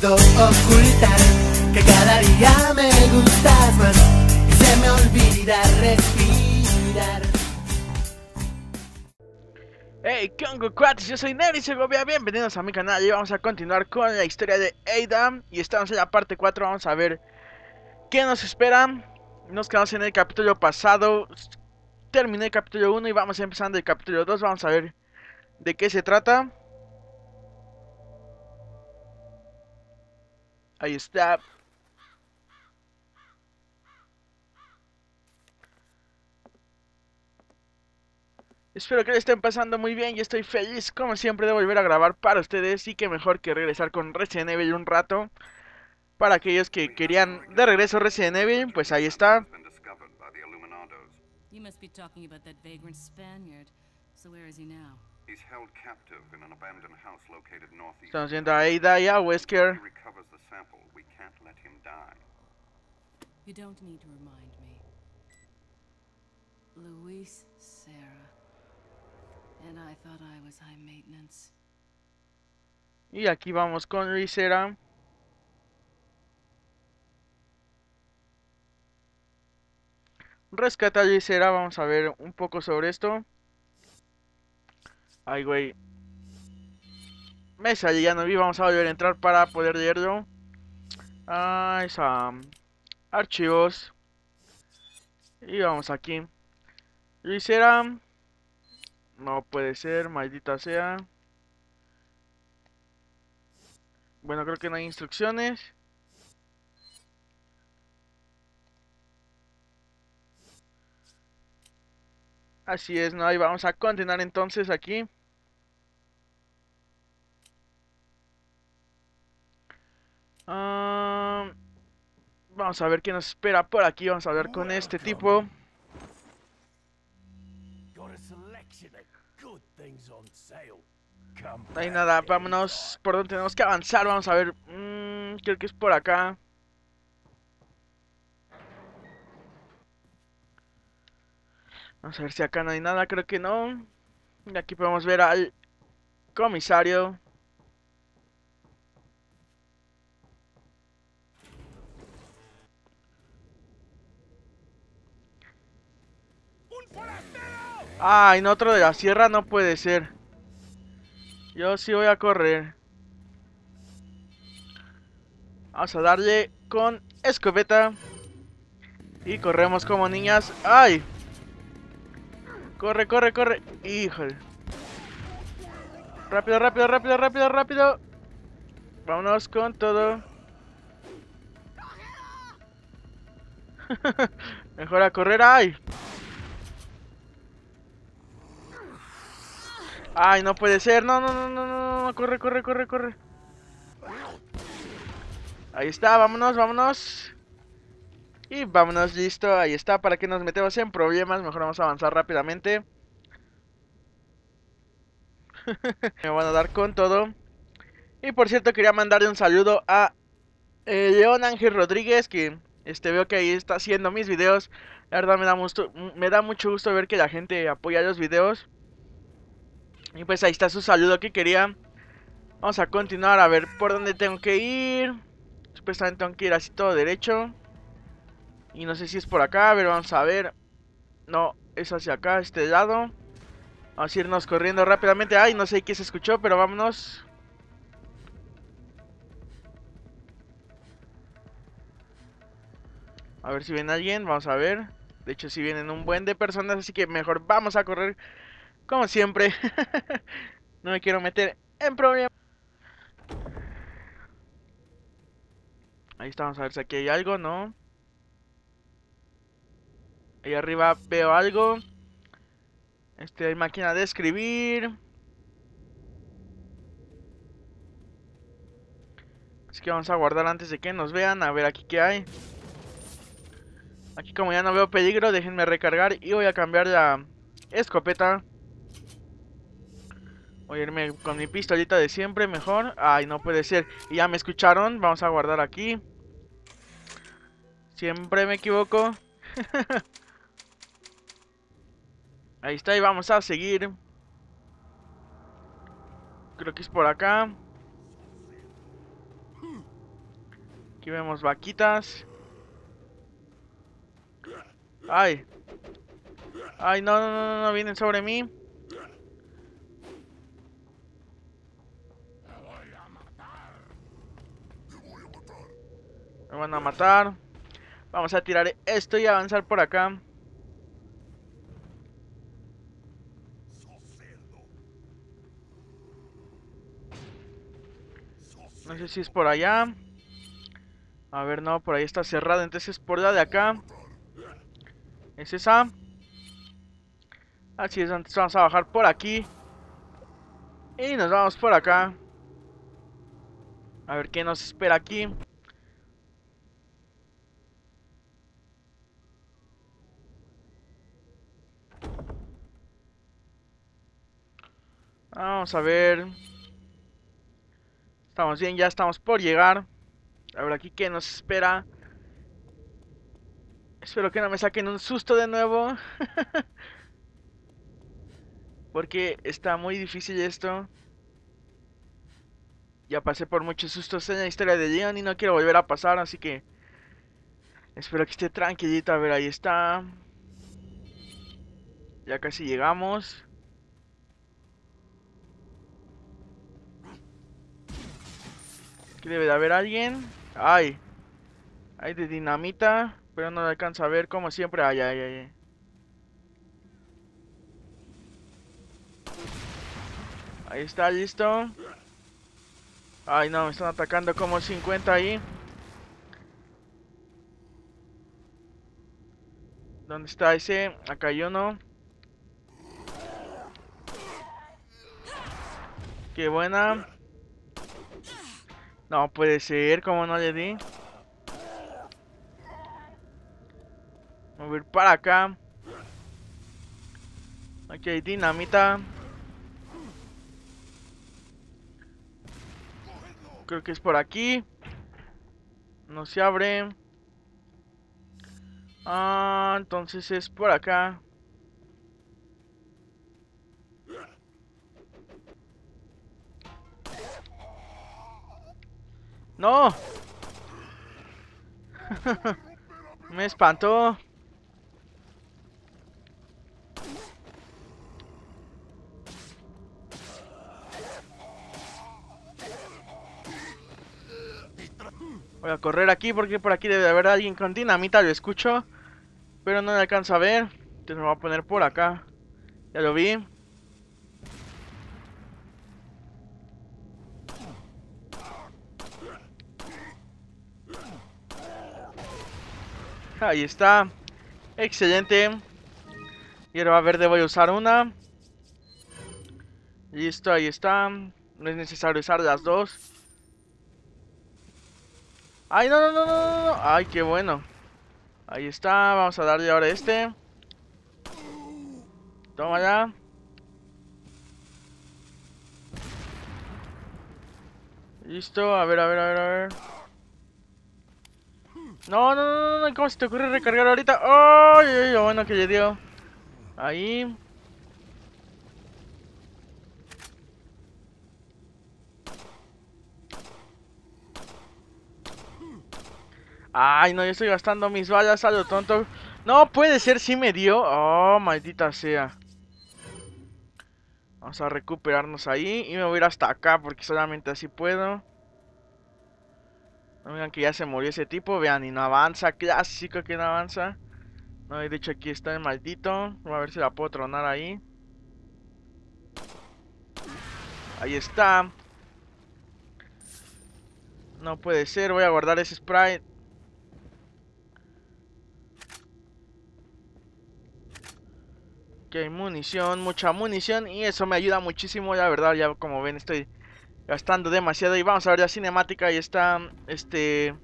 puedo ocultar que cada día me gustas más y se me olvida respirar. Hey, ¿qué onda, cuates? Yo soy Nery Segovia, bienvenidos a mi canal y vamos a continuar con la historia de Aida. Y estamos en la parte 4, vamos a ver qué nos espera. Nos quedamos en el capítulo pasado, terminé el capítulo 1 y vamos empezando el capítulo 2, vamos a ver de qué se trata. Ahí está. Espero que lo estén pasando muy bien. Yo estoy feliz, como siempre, de volver a grabar para ustedes. Y que mejor que regresar con Resident Evil un rato. Para aquellos que querían de regreso Resident Evil, pues ahí está. Estamos viendo a Aida y a Wesker. You don't need to remind me. Luis Sera. And I thought I was high maintenance. Y aquí vamos con Luis Sera. Rescata a Luis Sera, vamos a ver un poco sobre esto. Ay, güey. Me salí, ya no vi, vamos a volver a entrar para poder leerlo. Ah, esa. Archivos. Y vamos aquí. Luis Sera. No puede ser, maldita sea. Bueno, creo que no hay instrucciones. Así es, no, y vamos a continuar entonces aquí. Vamos a ver qué nos espera por aquí. Vamos a hablar con este tipo. No hay nada, vámonos. ¿Por dónde tenemos que avanzar? Vamos a ver. Creo que es por acá. Vamos a ver si acá no hay nada. Creo que no. Y aquí podemos ver al comisario. Ah, en otro de la sierra, no puede ser. Yo sí voy a correr. Vamos a darle con escopeta. Y corremos como niñas. ¡Ay! Corre, corre, corre. ¡Híjole! Rápido, rápido, rápido, rápido, rápido. Vámonos con todo. Mejor a correr. ¡Ay! Ay, no puede ser, no, no, no, no, no, no, corre, corre, corre, corre. Ahí está, vámonos, vámonos. Y vámonos, listo, ahí está, para que nos metemos en problemas, mejor vamos a avanzar rápidamente. Me van a dar con todo. Y por cierto, quería mandarle un saludo a León Ángel Rodríguez, que veo que ahí está haciendo mis videos. La verdad me da mucho gusto ver que la gente apoya los videos. Y pues ahí está su saludo que quería. Vamos a continuar a ver por dónde tengo que ir. Supuestamente tengo que ir así todo derecho. Y no sé si es por acá, pero vamos a ver. No, es hacia acá, este lado. Vamos a irnos corriendo rápidamente. Ay, no sé qué se escuchó, pero vámonos. A ver si viene alguien, vamos a ver. De hecho, si vienen un buen de personas, así que mejor vamos a correr. Como siempre, no me quiero meter en problemas. Ahí estamos a ver si aquí hay algo, ¿no? Ahí arriba veo algo. Hay máquina de escribir. Así que vamos a guardar antes de que nos vean. A ver aquí qué hay. Aquí como ya no veo peligro, déjenme recargar y voy a cambiar la escopeta. Voy a irme con mi pistolita de siempre, mejor. Ay, no puede ser. Y ya me escucharon. Vamos a guardar aquí. Siempre me equivoco. Ahí está, y vamos a seguir. Creo que es por acá. Aquí vemos vaquitas. Ay. Ay, no, no, no, no, vienen sobre mí. Me van a matar. Vamos a tirar esto y avanzar por acá. No sé si es por allá. A ver, no, por ahí está cerrado. Entonces es por la de acá. Es esa. Así es, antes vamos a bajar por aquí. Y nos vamos por acá. A ver qué nos espera aquí. Vamos a ver. Estamos bien, ya estamos por llegar. A ver aquí qué nos espera. Espero que no me saquen un susto de nuevo. Porque está muy difícil esto. Ya pasé por muchos sustos en la historia de Leon y no quiero volver a pasar, así que espero que esté tranquilito. A ver, ahí está. Ya casi llegamos. Aquí debe de haber alguien. Ay, hay de dinamita, pero no alcanza a ver como siempre. Ay, ay, ay. Ahí está, listo. Ay, no, me están atacando como 50 ahí. ¿Dónde está ese? Acá hay uno. Qué buena. No puede ser, como no le di. Vamos a ir para acá. Aquí hay dinamita. Creo que es por aquí. No se abre. Ah, entonces es por acá. ¡No! Me espantó. Voy a correr aquí porque por aquí debe de haber alguien con dinamita, lo escucho. Pero no me alcanza a ver. Entonces me voy a poner por acá. Ya lo vi. Ahí está. Excelente. Y ahora verde voy a usar una. Listo, ahí está. No es necesario usar las dos. Ay, no, no, no, no, no. Ay, qué bueno. Ahí está, vamos a darle ahora este. Toma ya. Listo, a ver, a ver, a ver, a ver. No, no, no, no, ¿cómo se te ocurre recargar ahorita? ¡Ay, ay, lo bueno que le dio! Ahí. Ay, no, yo estoy gastando mis balas a lo tonto. No puede ser, sí me dio. Oh, maldita sea. Vamos a recuperarnos ahí. Y me voy a ir hasta acá porque solamente así puedo. No vean que ya se murió ese tipo. Vean, y no avanza. Clásico que no avanza. No, de hecho aquí está el maldito. Vamos a ver si la puedo tronar ahí. Ahí está. No puede ser, voy a guardar ese sprite. Ok, munición, mucha munición. Y eso me ayuda muchísimo, la verdad. Ya como ven estoy gastando demasiado. Y vamos a ver la cinemática. Ahí está, creo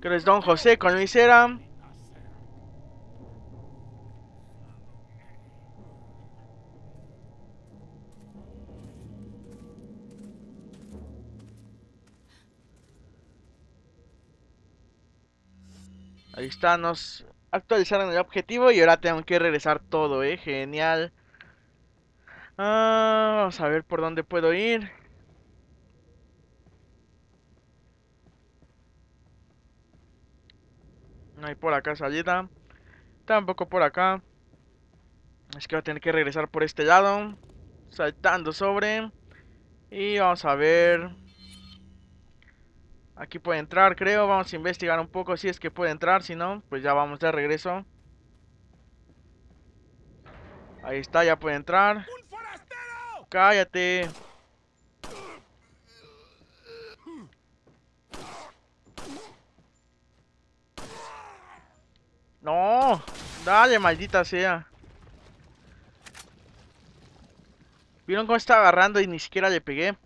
que es Don José con Luis Sera. Ahí está, nos actualizaron el objetivo y ahora tengo que regresar todo, genial. Ah, vamos a ver por dónde puedo ir. No hay por acá salida. Tampoco por acá. Es que voy a tener que regresar por este lado. Saltando sobre. Y vamos a ver. Aquí puede entrar, creo. Vamos a investigar un poco si es que puede entrar. Si no, pues ya vamos de regreso. Ahí está, ya puede entrar. ¡Un forastero! ¡Cállate! ¡No! ¡Dale, maldita sea! ¿Vieron cómo está agarrando y ni siquiera le pegué?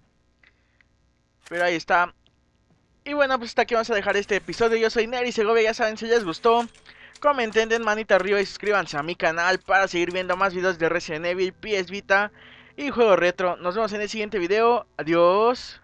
Pero ahí está. Y bueno, pues hasta aquí vamos a dejar este episodio. Yo soy Nery Segovia, ya saben, si les gustó, comenten, den manita arriba y suscríbanse a mi canal para seguir viendo más videos de Resident Evil, PS Vita y juegos retro. Nos vemos en el siguiente video. Adiós.